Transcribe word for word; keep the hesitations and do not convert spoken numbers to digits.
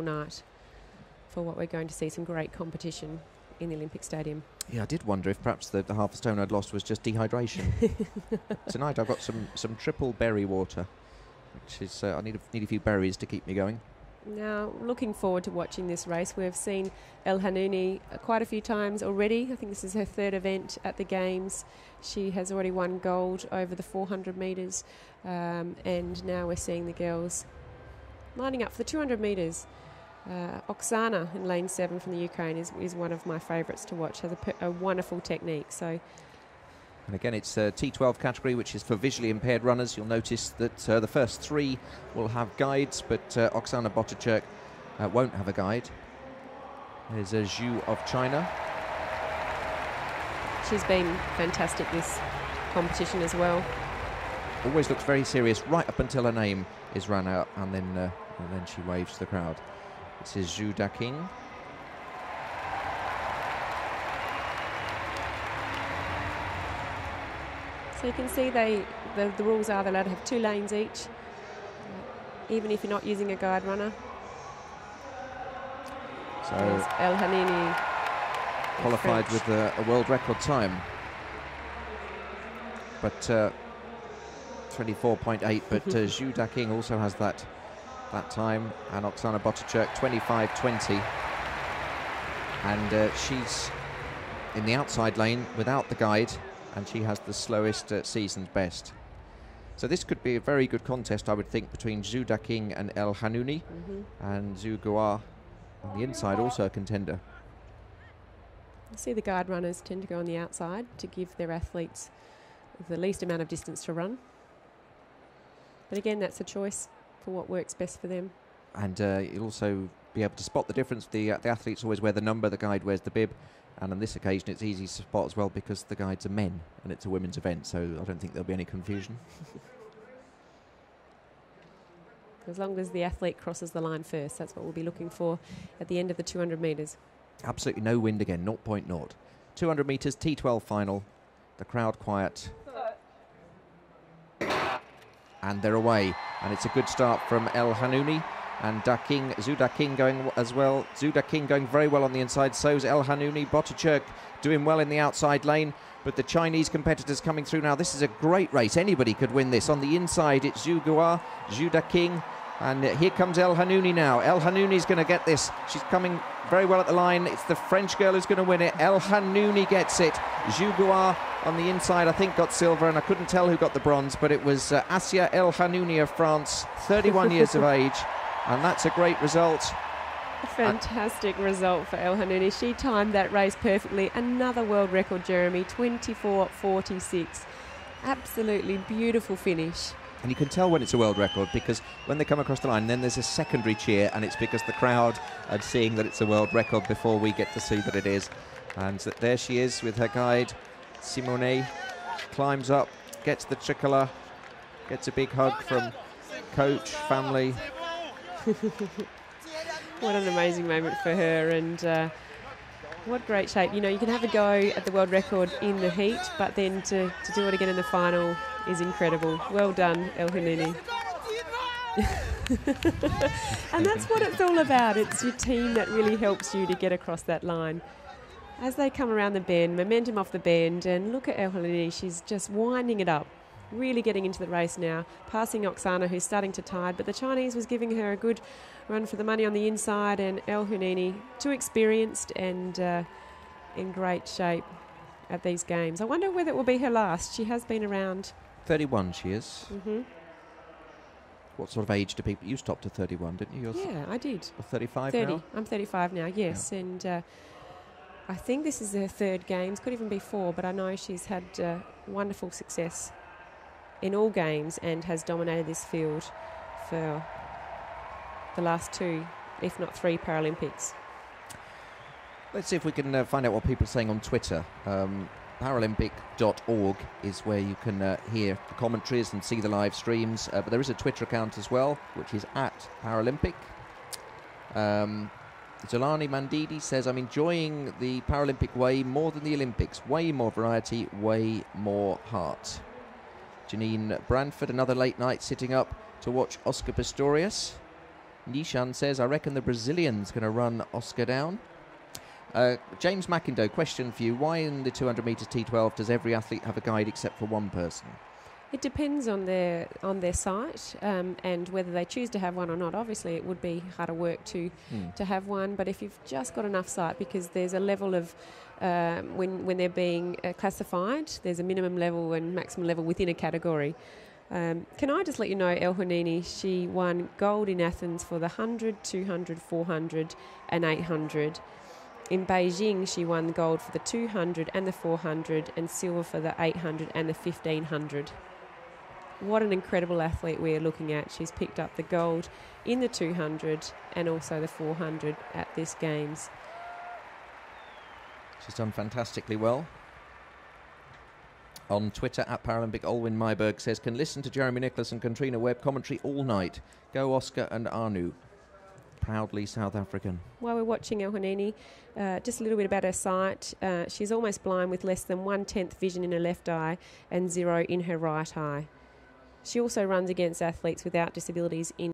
Night for what we're going to see, some great competition in the Olympic Stadium. Yeah, I did wonder if perhaps the, the half a stone I'd lost was just dehydration. Tonight I've got some some triple berry water, which is uh, I need a, need a few berries to keep me going. Now, looking forward to watching this race. We've seen El Hannouni quite a few times already. I think this is her third event at the Games. She has already won gold over the four hundred metres, um, and now we're seeing the girls lining up for the two hundred metres. Uh, Oksana in lane seven from the Ukraine is, is one of my favourites to watch. Has a, a wonderful technique. So, and again, it's a T twelve category, which is for visually impaired runners. You'll notice that uh, the first three will have guides, but uh, Oksana Boturchuk uh, won't have a guide. There's a Zhou of China. She's been fantastic this competition as well. Always looks very serious right up until her name is run out, and then uh, and then she waves to the crowd. This is Zhou Daqing. So you can see they the, the rules are they're allowed to have two lanes each, even if you're not using a guide runner. So there's El Hannouni qualified with a, a world record time, but uh, twenty-four point eight. But uh, Zhou Daqing also has that. That time, and Oksana Boturchuk twenty-five twenty, and uh, she's in the outside lane without the guide, and she has the slowest uh, season's best. So this could be a very good contest, I would think, between Zhou Daqing and El Hannouni, mm-hmm. and Zhou Guohua on the inside, also a contender. You see the guide runners tend to go on the outside to give their athletes the least amount of distance to run, but again, that's a choice for what works best for them. And uh, you'll also be able to spot the difference. The, uh, the athletes always wear the number, the guide wears the bib, and on this occasion it's easy to spot as well because the guides are men and it's a women's event, so I don't think there'll be any confusion. As long as the athlete crosses the line first, that's what we'll be looking for at the end of the two hundred metres. Absolutely no wind again, zero point zero. two hundred metres, T twelve final, the crowd quiet. And they're away, and it's a good start from El Hannouni, and Daqing, Zhou Daqing going as well. Zhou Daqing going very well on the inside, so's El Hannouni. Boturchuk doing well in the outside lane, but the Chinese competitors coming through now. This is a great race, anybody could win this. On the inside it's Zhou Guohua, Zhou Daqing, and here comes El Hannouni now. El Hannouni's going to get this. She's coming very well at the line. It's the French girl who's going to win it. El Hannouni gets it. Zhou Guohua on the inside, I think, got silver, and I couldn't tell who got the bronze, but it was uh, Assia El Hannouni of France, thirty-one years of age, and that's a great result. A fantastic and result for El Hannouni. She timed that race perfectly. Another world record, Jeremy, twenty-four forty-six. Absolutely beautiful finish. And you can tell when it's a world record because when they come across the line, then there's a secondary cheer, and it's because the crowd are seeing that it's a world record before we get to see that it is. And so there she is with her guide, Simone. Climbs up, gets the tricolour, gets a big hug from coach, family. What an amazing moment for her, and uh, what great shape. You know, you can have a go at the world record in the heat, but then to, to do it again in the final is incredible. Well done, El Hannouni. And that's what it's all about. It's your team that really helps you to get across that line. As they come around the bend, momentum off the bend, and look at El Hannouni, she's just winding it up, really getting into the race now, passing Oksana, who's starting to tide, but the Chinese was giving her a good run for the money on the inside, and El Hannouni, too experienced and uh, in great shape at these games. I wonder whether it will be her last. She has been around. thirty-one she is. Mm-hmm. What sort of age do people... You stopped at thirty-one, didn't you? You're yeah, I did. Or thirty-five thirty. Now? I'm thirty-five now, yes, yeah. and... Uh, I think this is her third Games, could even be four, but I know she's had uh, wonderful success in all games and has dominated this field for the last two, if not three, Paralympics. Let's see if we can uh, find out what people are saying on Twitter. Um, Paralympic dot org is where you can uh, hear the commentaries and see the live streams, uh, but there is a Twitter account as well, which is at Paralympic. Um, Zolani Mandidi says, I'm enjoying the Paralympic way more than the Olympics. Way more variety, way more heart. Janine Branford, another late night sitting up to watch Oscar Pistorius. Nishan says, I reckon the Brazilian's going to run Oscar down. Uh, James McIndoe, question for you. Why in the two hundred metre T twelve does every athlete have a guide except for one person? It depends on their on their site um, and whether they choose to have one or not. Obviously, it would be harder work to mm. to have one, but if you've just got enough site, because there's a level of um, when when they're being uh, classified, there's a minimum level and maximum level within a category. Um, can I just let you know, El Hannouni, she won gold in Athens for the one hundred, two hundred, four hundred and eight hundred. In Beijing, she won gold for the two hundred and the four hundred and silver for the eight hundred and the fifteen hundred. What an incredible athlete we're looking at. She's picked up the gold in the two hundred and also the four hundred at this Games. She's done fantastically well. On Twitter, at Paralympic, Olwyn Myberg says, can listen to Jeremy Nicholas and Katrina Webb commentary all night. Go Oscar and Anu. Proudly South African. While we're watching El Hannouni, uh, just a little bit about her sight. Uh, she's almost blind with less than one-tenth vision in her left eye and zero in her right eye. She also runs against athletes without disabilities in